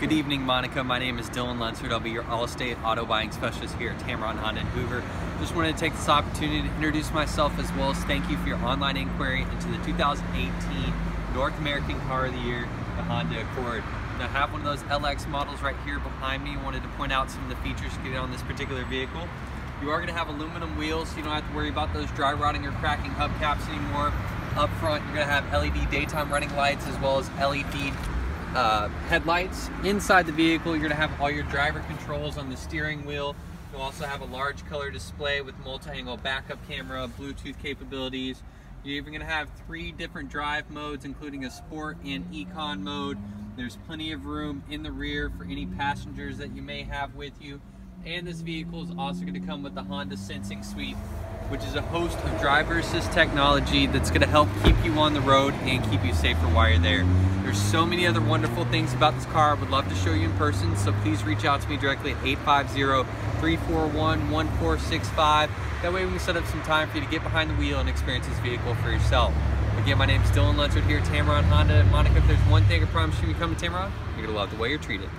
Good evening, Monica. My name is Dylan Lunsford. I'll be your all-estate auto buying specialist here at Tameron Honda in Hoover. Just wanted to take this opportunity to introduce myself as well as thank you for your online inquiry into the 2018 North American Car of the Year, the Honda Accord. Now, I have one of those LX models right here behind me. Wanted to point out some of the features to get on this particular vehicle. You are going to have aluminum wheels, so you don't have to worry about those dry rotting or cracking hubcaps anymore. Up front, you're going to have LED daytime running lights as well as LED headlights. Inside the vehicle, you're going to have all your driver controls on the steering wheel. You'll also have a large color display with multi-angle backup camera, Bluetooth capabilities. You're even going to have 3 different drive modes, including a sport and econ mode. There's plenty of room in the rear for any passengers that you may have with you. And this vehicle is also going to come with the Honda Sensing suite, which is a host of driver assist technology that's going to help keep you on the road and keep you safer while you're there. There's so many other wonderful things about this car. I would love to show you in person, so please reach out to me directly at 850-341-1465. That way we can set up some time for you to get behind the wheel and experience this vehicle for yourself. Again, my name is Dylan Lunsford here at Tameron Honda. Monica, if there's one thing I promise you when you come to Tameron, you're going to love the way you're treated.